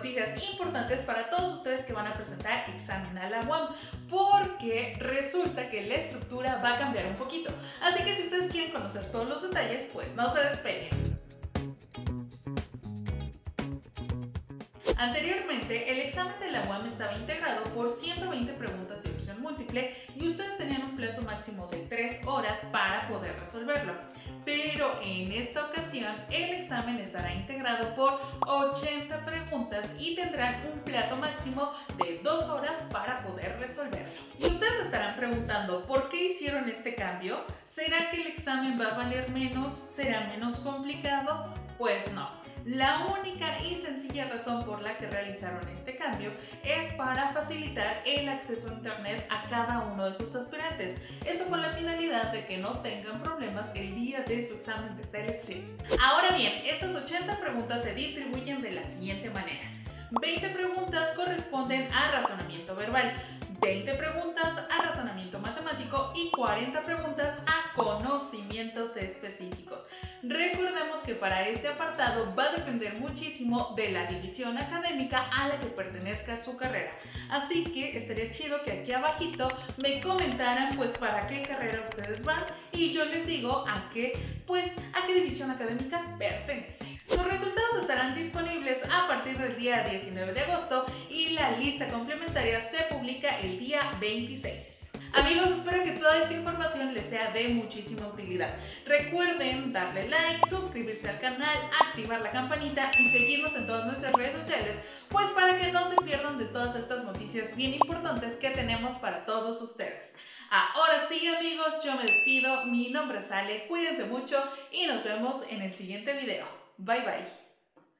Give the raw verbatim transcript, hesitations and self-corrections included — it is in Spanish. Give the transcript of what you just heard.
noticias importantes para todos ustedes que van a presentar examen a la U A M, porque resulta que la estructura va a cambiar un poquito. Así que si ustedes quieren conocer todos los detalles, pues no se despeguen. Anteriormente, el examen de la U A M estaba integrado por ciento veinte preguntas de opción múltiple y ustedes tenían un plazo máximo de tres horas para poder resolverlo. Pero en esta ocasión, el examen estará integrado por ochenta preguntas y tendrán un plazo máximo de dos horas para poder resolverlo. Y ustedes estarán preguntando, ¿por qué hicieron este cambio? ¿Será que el examen va a valer menos? ¿Será menos complicado? Pues no. La única y sencilla razón por la que realizaron este cambio es para facilitar el acceso a internet a cada uno de sus aspirantes. Esto con la finalidad de que no tengan problemas el día de su examen de selección. Ahora bien, estas ochenta preguntas se distribuyen de la siguiente manera. veinte preguntas corresponden a razonamiento verbal, veinte preguntas a razonamiento matemático y cuarenta preguntas a conocimientos específicos. Recordemos que para este apartado va a depender muchísimo de la división académica a la que pertenezca su carrera. Así que estaría chido que aquí abajito me comentaran pues para qué carrera ustedes van y yo les digo a qué, pues, a qué división académica pertenece. Los resultados estarán disponibles a partir del día diecinueve de agosto y la lista complementaria se publica el día veintiséis. Amigos, espero que toda esta información les sea de muchísima utilidad. Recuerden darle like, suscribirse al canal, activar la campanita y seguirnos en todas nuestras redes sociales, pues para que no se pierdan de todas estas noticias bien importantes que tenemos para todos ustedes. Ahora sí, amigos, yo me despido. Mi nombre es Ale, cuídense mucho y nos vemos en el siguiente video. Bye, bye.